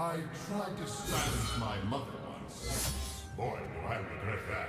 I tried to silence my mother once. Boy, do I regret that.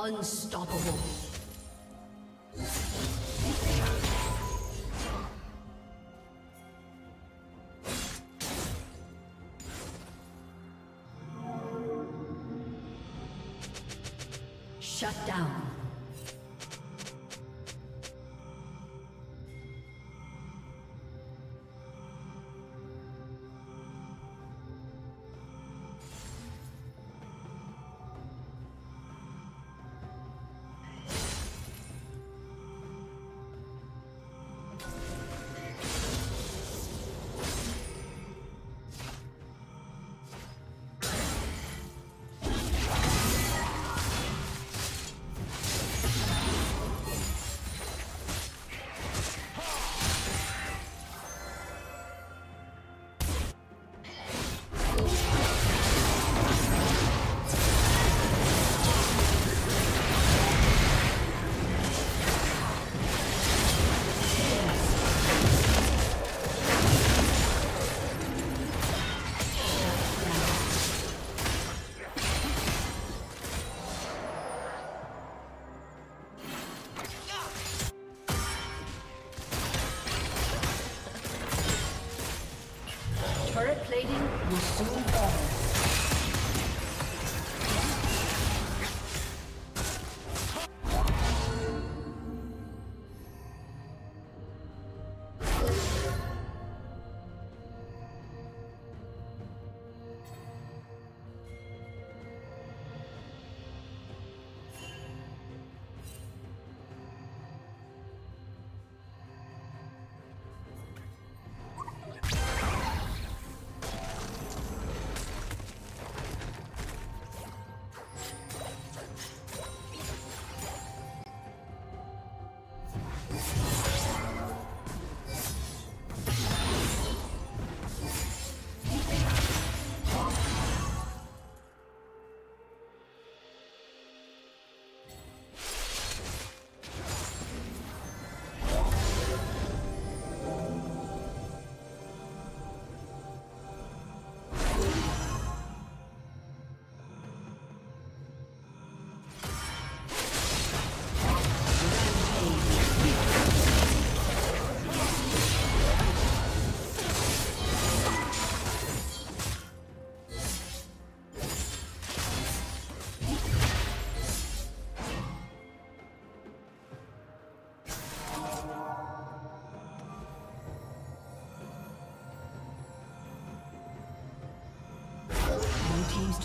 Unstoppable. Shut down. team's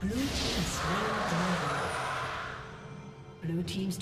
Blue team's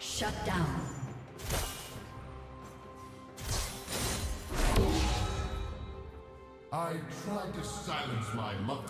Shut down. I tried to silence my mother.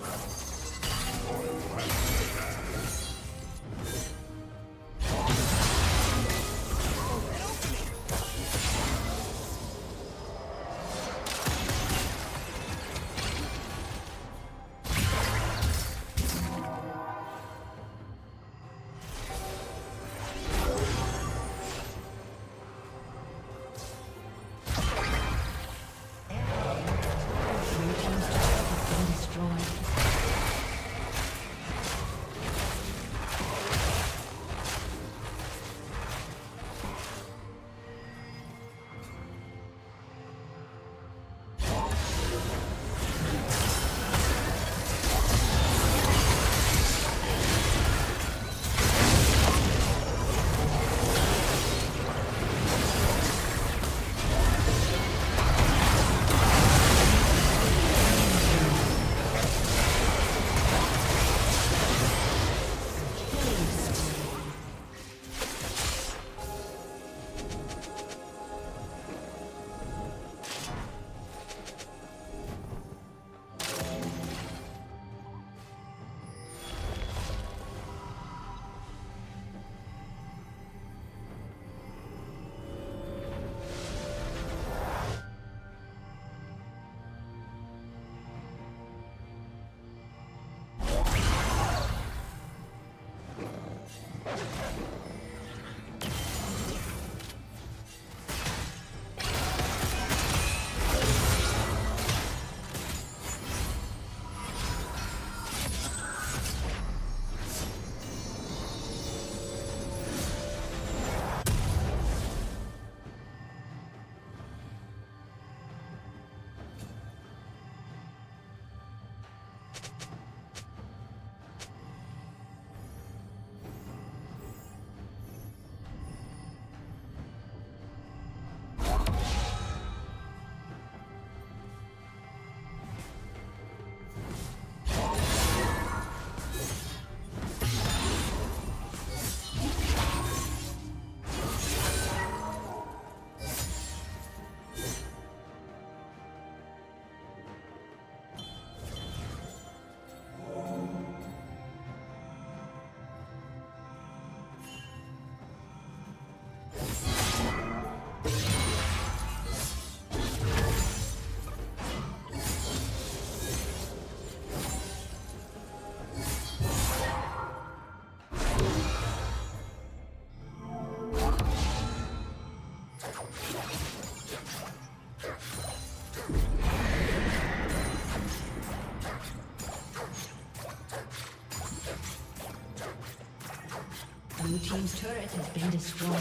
team's turret has been destroyed.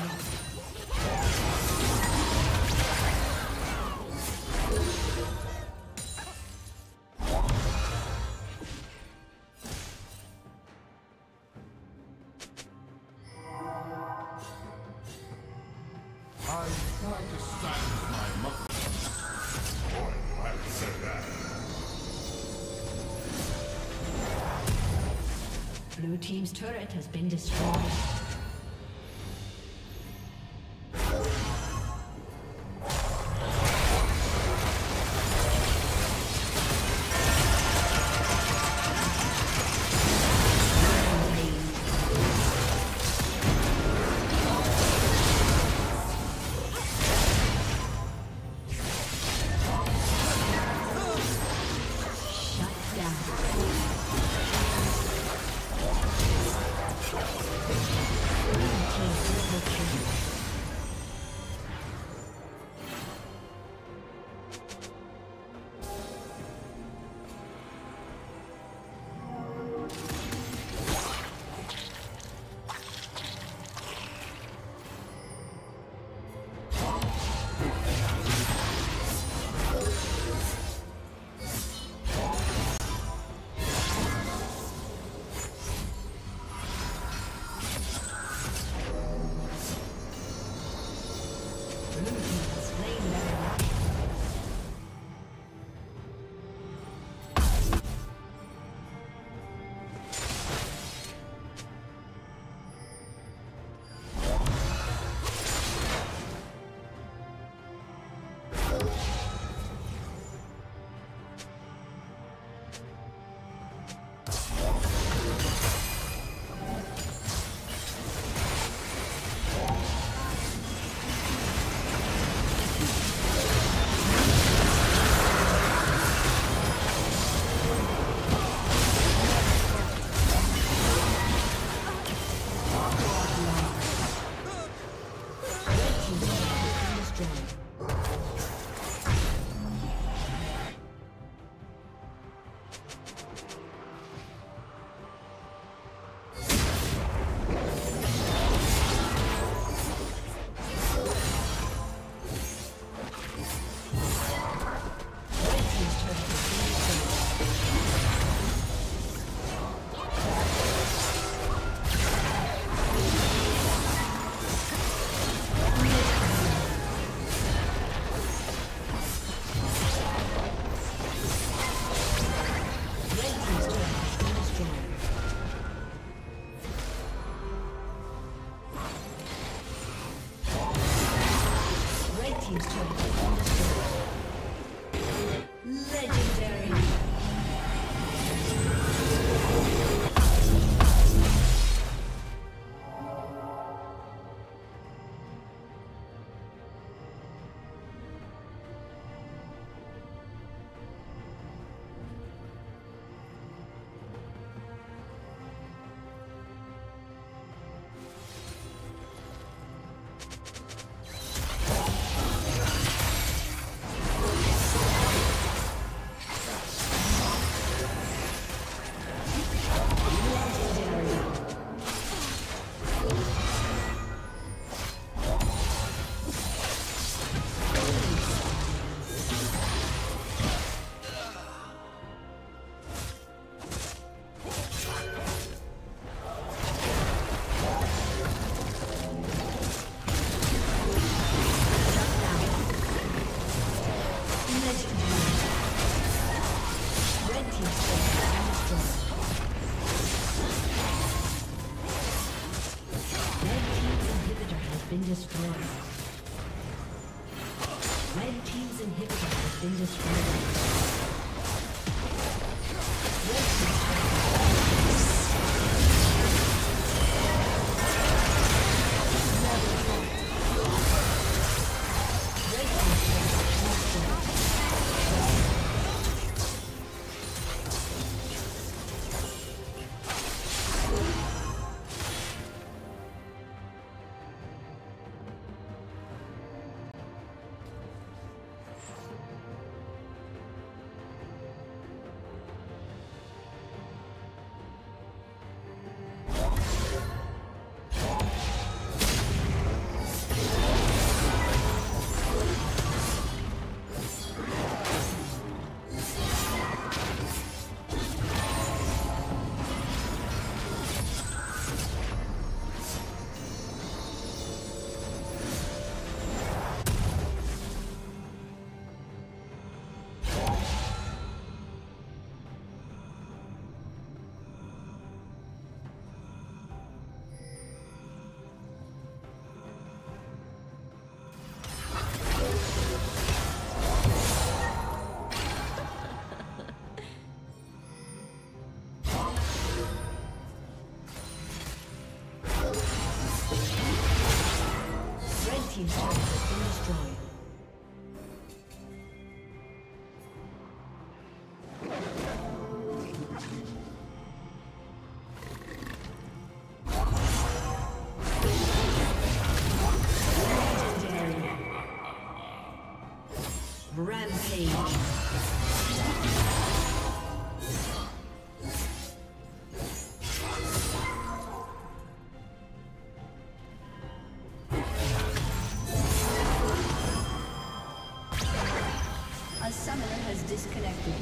Blue team's turret has been destroyed. Rampage. A summoner has disconnected.